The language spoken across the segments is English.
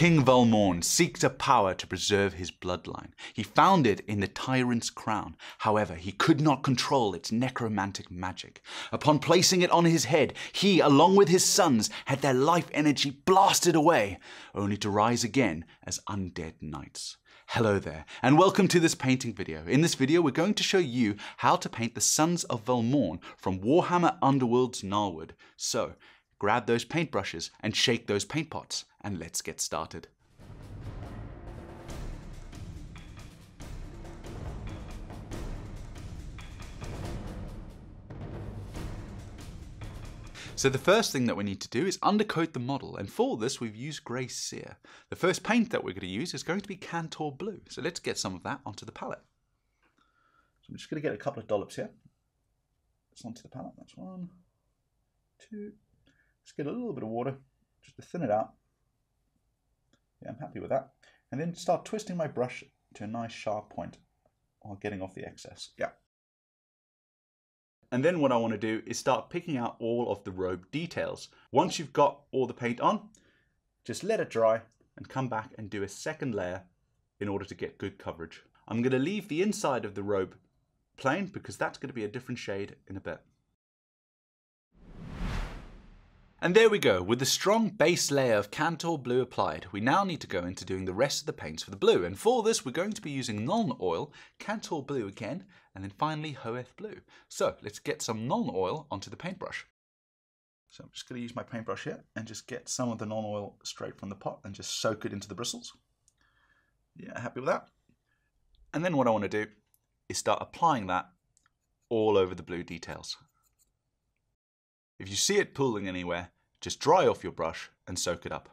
King Velmorn seeked a power to preserve his bloodline. He found it in the Tyrant's Crown. However, he could not control its necromantic magic. Upon placing it on his head, he, along with his sons, had their life energy blasted away, only to rise again as undead knights. Hello there, and welcome to this painting video. In this video, we're going to show you how to paint the Sons of Velmorn from Warhammer Underworld's Gnarlwood. So, grab those paintbrushes and shake those paint pots, and let's get started. So the first thing that we need to do is undercoat the model, and for this we've used Grey Sear. The first paint that we're going to use is going to be Cantor Blue, so let's get some of that onto the palette. So I'm just going to get a couple of dollops here. That's onto the palette, that's one, two. Just get a little bit of water, just to thin it out. Yeah, I'm happy with that. And then start twisting my brush to a nice sharp point while getting off the excess. Yeah. And then what I want to do is start picking out all of the robe details. Once you've got all the paint on, just let it dry and come back and do a second layer in order to get good coverage. I'm going to leave the inside of the robe plain because that's going to be a different shade in a bit. And there we go, with the strong base layer of Cantor Blue applied, we now need to go into doing the rest of the paints for the blue. And for this, we're going to be using Nuln Oil, Cantor Blue again, and then finally Hoeth Blue. So let's get some Nuln Oil onto the paintbrush. So I'm just going to use my paintbrush here and just get some of the Nuln Oil straight from the pot and just soak it into the bristles. Yeah, happy with that. And then what I want to do is start applying that all over the blue details. If you see it pooling anywhere, just dry off your brush and soak it up.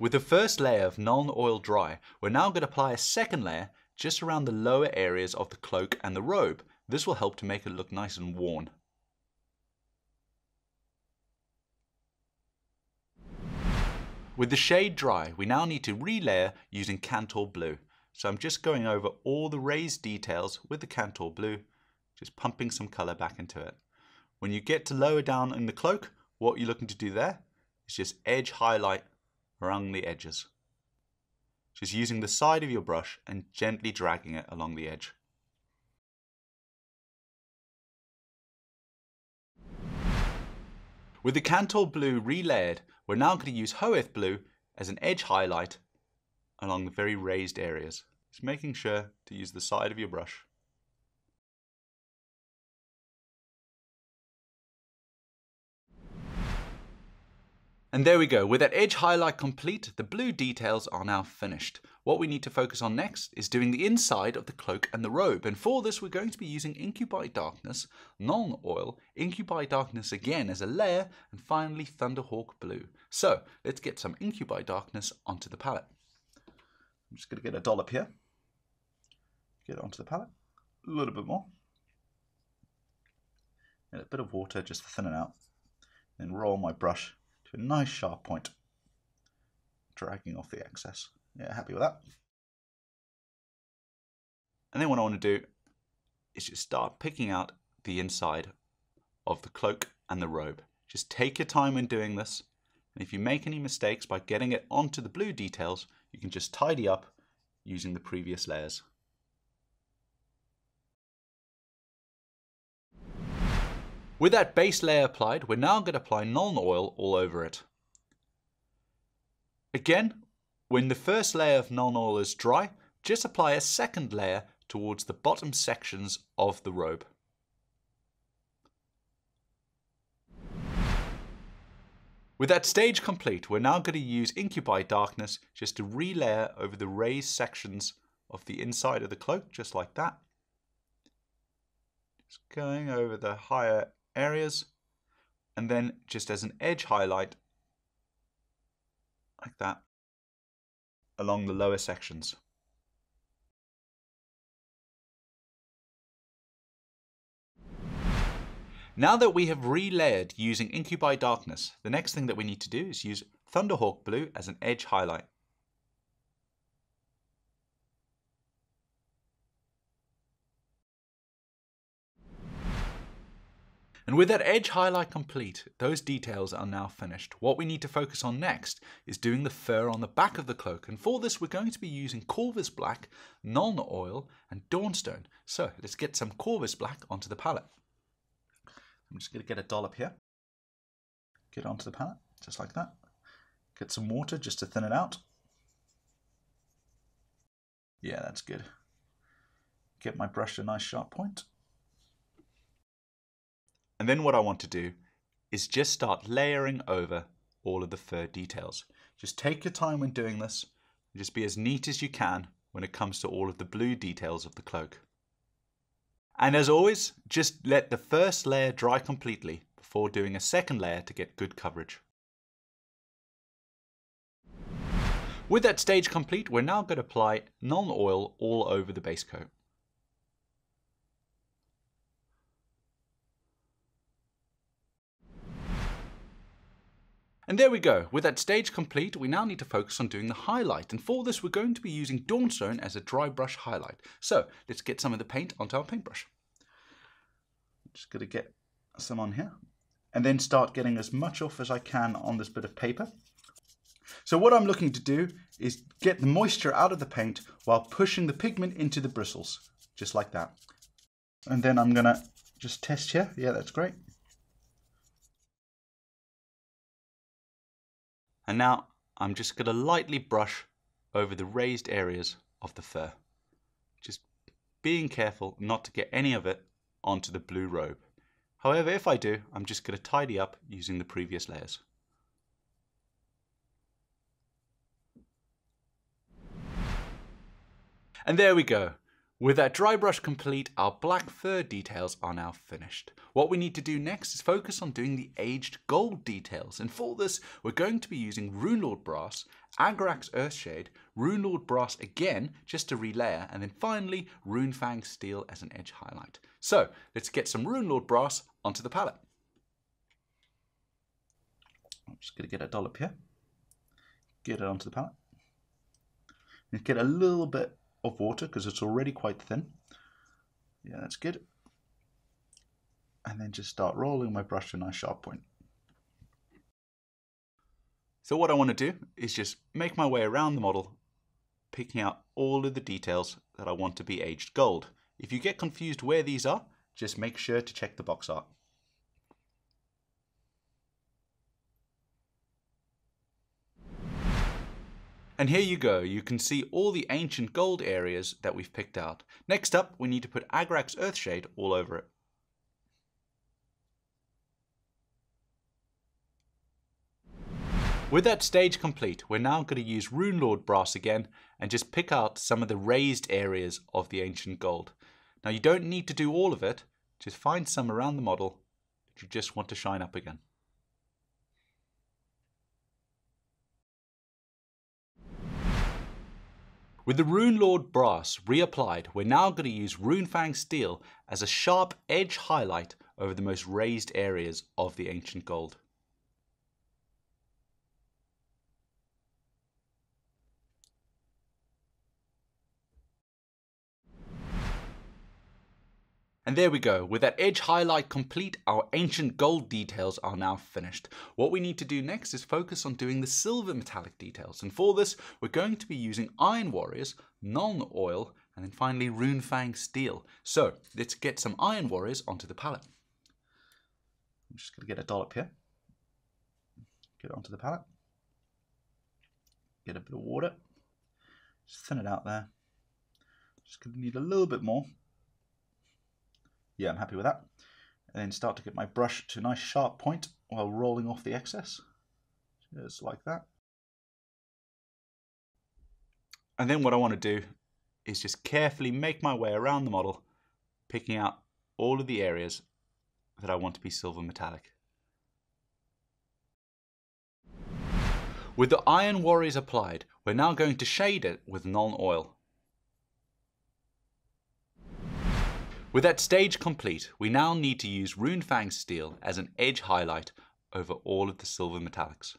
With the first layer of Nuln Oil dry, we're now going to apply a second layer just around the lower areas of the cloak and the robe. This will help to make it look nice and worn. With the shade dry, we now need to re-layer using Cantor Blue. So I'm just going over all the raised details with the Cantor Blue, just pumping some color back into it. When you get to lower down in the cloak, what you're looking to do there is just edge highlight around the edges. Just using the side of your brush and gently dragging it along the edge. With the Cantor Blue re-layered, we're now going to use Hoeth Blue as an edge highlight along the very raised areas. Just making sure to use the side of your brush. And there we go, with that edge highlight complete, the blue details are now finished. What we need to focus on next is doing the inside of the cloak and the robe, and for this we're going to be using Incubi Darkness, Nuln Oil, Incubi Darkness again as a layer, and finally Thunderhawk Blue. So, let's get some Incubi Darkness onto the palette. I'm just going to get a dollop here, get it onto the palette, a little bit more, and a bit of water just to thin it out, then roll my brush to a nice sharp point, dragging off the excess. Yeah, happy with that. And then what I want to do is just start picking out the inside of the cloak and the robe. Just take your time when doing this, and if you make any mistakes by getting it onto the blue details, you can just tidy up using the previous layers. With that base layer applied, we're now going to apply Nuln Oil all over it. Again, when the first layer of Nuln Oil is dry, just apply a second layer towards the bottom sections of the robe. With that stage complete, we're now going to use Incubi Darkness just to re-layer over the raised sections of the inside of the cloak, just like that. Just going over the higher areas, and then just as an edge highlight, like that, along the lower sections. Now that we have re-layered using Incubi Darkness, the next thing that we need to do is use Thunderhawk Blue as an edge highlight. And with that edge highlight complete, those details are now finished. What we need to focus on next is doing the fur on the back of the cloak, and for this we're going to be using Corvus Black, Nuln Oil and Dawnstone. So let's get some Corvus Black onto the palette. I'm just going to get a dollop here, get onto the palette, just like that. Get some water just to thin it out. Yeah, that's good. Get my brush a nice sharp point. And then what I want to do is just start layering over all of the fur details. Just take your time when doing this, and just be as neat as you can when it comes to all of the blue details of the cloak. And as always, just let the first layer dry completely before doing a second layer to get good coverage. With that stage complete, we're now going to apply Nuln Oil all over the base coat. And there we go. With that stage complete, we now need to focus on doing the highlight. And for this, we're going to be using Dawnstone as a dry brush highlight. So let's get some of the paint onto our paintbrush. I'm just going to get some on here and then start getting as much off as I can on this bit of paper. So what I'm looking to do is get the moisture out of the paint while pushing the pigment into the bristles, just like that. And then I'm going to just test here. Yeah, that's great. And now I'm just going to lightly brush over the raised areas of the fur. Just being careful not to get any of it onto the blue robe. However, if I do, I'm just going to tidy up using the previous layers. And there we go. With that dry brush complete, our black fur details are now finished. What we need to do next is focus on doing the aged gold details, and for this we're going to be using Rune Lord Brass, Agrax Earthshade, Rune Lord Brass again just to relayer, and then finally Runefang Steel as an edge highlight. So let's get some Rune Lord Brass onto the palette. I'm just going to get a dollop here, get it onto the palette, and get a little bit of water because it's already quite thin. Yeah, that's good. And then just start rolling my brush to a nice sharp point. So what I want to do is just make my way around the model, picking out all of the details that I want to be aged gold. If you get confused where these are, just make sure to check the box art. And here you go, you can see all the ancient gold areas that we've picked out. Next up, we need to put Agrax Earthshade all over it. With that stage complete, we're now going to use Rune Lord Brass again and just pick out some of the raised areas of the ancient gold. Now you don't need to do all of it, just find some around the model that you just want to shine up again. With the Rune Lord Brass reapplied, we're now going to use Runefang Steel as a sharp edge highlight over the most raised areas of the ancient gold. And there we go, with that edge highlight complete, our ancient gold details are now finished. What we need to do next is focus on doing the silver metallic details, and for this we're going to be using Iron Warriors, Nuln Oil and then finally Runefang Steel. So let's get some Iron Warriors onto the palette. I'm just going to get a dollop here, get it onto the palette, get a bit of water, just thin it out there, just going to need a little bit more. Yeah, I'm happy with that. And then start to get my brush to a nice sharp point while rolling off the excess. Just like that. And then what I want to do is just carefully make my way around the model, picking out all of the areas that I want to be silver metallic. With the Iron Warriors applied, we're now going to shade it with Nuln Oil. With that stage complete, we now need to use Runefang Steel as an edge highlight over all of the silver metallics.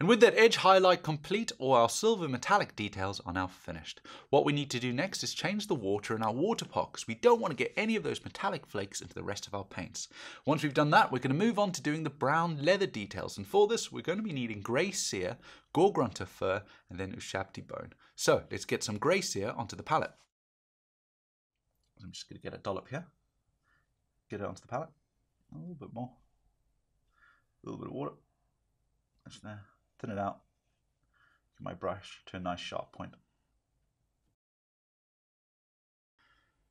And with that edge highlight complete, all our silver metallic details are now finished. What we need to do next is change the water in our water pot, because we don't want to get any of those metallic flakes into the rest of our paints. Once we've done that, we're going to move on to doing the brown leather details, and for this we're going to be needing grey sear, Gore-Grunta Fur, and then Ushabti Bone. So let's get some grey sear onto the palette. I'm just going to get a dollop here, get it onto the palette, a little bit more, a little bit of water, just there, thin it out, get my brush to a nice sharp point.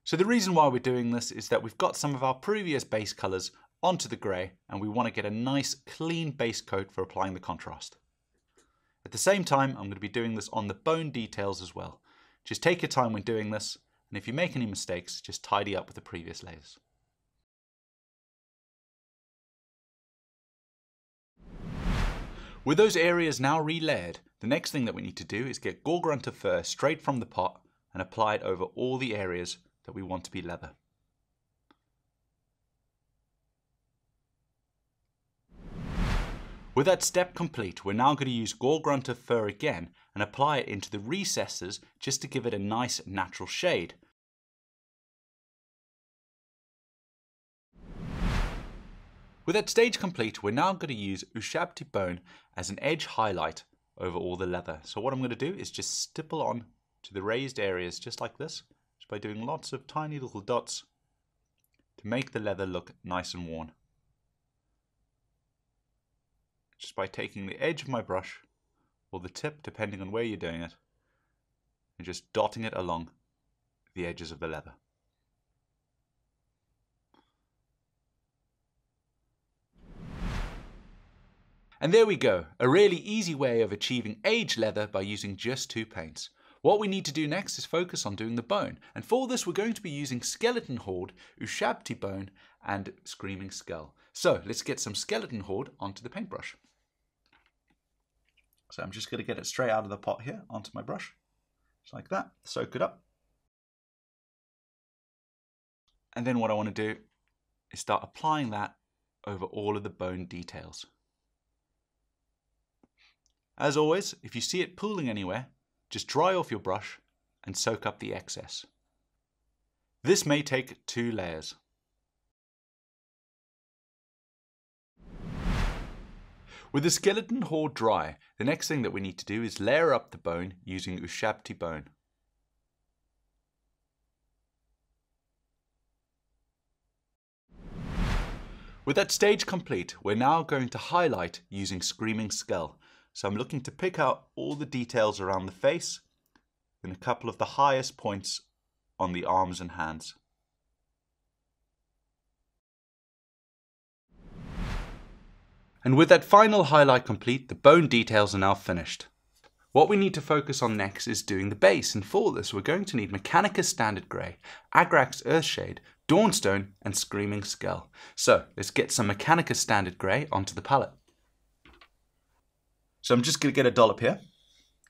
So the reason why we're doing this is that we've got some of our previous base colours onto the grey, and we want to get a nice clean base coat for applying the contrast. At the same time, I'm going to be doing this on the bone details as well. Just take your time when doing this, and if you make any mistakes, just tidy up with the previous layers. With those areas now re-layered, the next thing that we need to do is get Gore-Grunta Fur straight from the pot and apply it over all the areas that we want to be leather. With that step complete, we're now going to use Gore-Grunta Fur again and apply it into the recesses just to give it a nice natural shade. With that stage complete, we're now going to use Ushabti Bone as an edge highlight over all the leather. So what I'm going to do is just stipple on to the raised areas just like this, just by doing lots of tiny little dots to make the leather look nice and worn. Just by taking the edge of my brush, or the tip, depending on where you're doing it, and just dotting it along the edges of the leather. And there we go, a really easy way of achieving aged leather by using just two paints. What we need to do next is focus on doing the bone, and for this we're going to be using Skeleton Horde, Ushabti Bone, and Screaming Skull. So let's get some Skeleton Horde onto the paintbrush. So I'm just going to get it straight out of the pot here onto my brush, just like that, soak it up. And then what I want to do is start applying that over all of the bone details. As always, if you see it pooling anywhere, just dry off your brush and soak up the excess. This may take two layers. With the Skeleton Horde dry, the next thing that we need to do is layer up the bone using Ushabti Bone. With that stage complete, we're now going to highlight using Screaming Skull. So I'm looking to pick out all the details around the face and a couple of the highest points on the arms and hands. And with that final highlight complete, the bone details are now finished. What we need to focus on next is doing the base, and for this we're going to need Mechanicus Standard Grey, Agrax Earthshade, Dawnstone, and Screaming Skull. So let's get some Mechanicus Standard Grey onto the palette. So I'm just going to get a dollop here,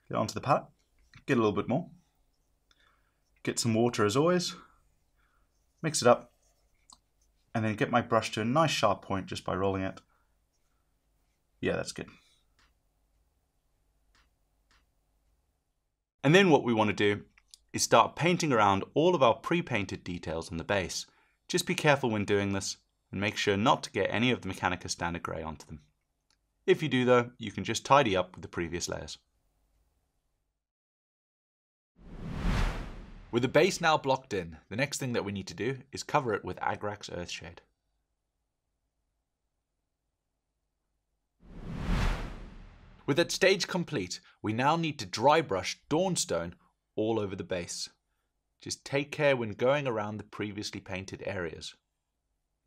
get onto the palette, get a little bit more, get some water as always, mix it up, and then get my brush to a nice sharp point just by rolling it. Yeah, that's good. And then what we want to do is start painting around all of our pre-painted details on the base. Just be careful when doing this and make sure not to get any of the Mechanicus Standard Grey onto them. If you do though, you can just tidy up with the previous layers. With the base now blocked in, the next thing that we need to do is cover it with Agrax Earthshade. With that stage complete, we now need to dry brush Dawnstone all over the base. Just take care when going around the previously painted areas.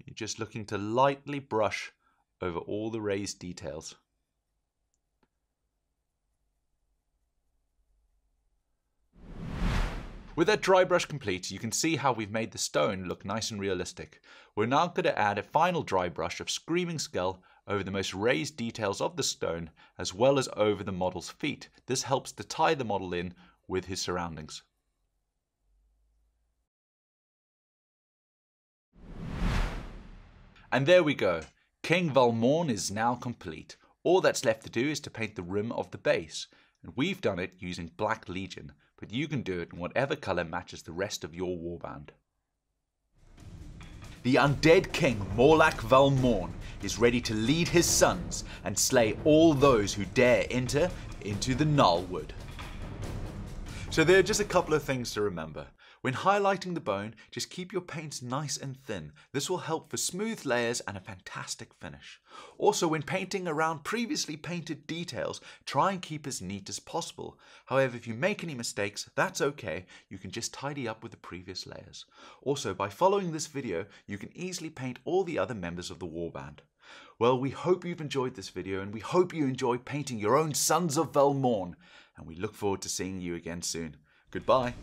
You're just looking to lightly brush over all the raised details. With that dry brush complete, you can see how we've made the stone look nice and realistic. We're now going to add a final dry brush of Screaming Skull over the most raised details of the stone, as well as over the model's feet. This helps to tie the model in with his surroundings. And there we go. King Velmorn is now complete. All that's left to do is to paint the rim of the base, and we've done it using Black Legion, but you can do it in whatever colour matches the rest of your warband. The undead king Morlach Velmorn is ready to lead his sons and slay all those who dare enter into the Gnarlwood. So there are just a couple of things to remember. When highlighting the bone, just keep your paints nice and thin. This will help for smooth layers and a fantastic finish. Also, when painting around previously painted details, try and keep as neat as possible. However, if you make any mistakes, that's okay. You can just tidy up with the previous layers. Also, by following this video, you can easily paint all the other members of the warband. Well, we hope you've enjoyed this video, and we hope you enjoy painting your own Sons of Velmorn. And we look forward to seeing you again soon. Goodbye.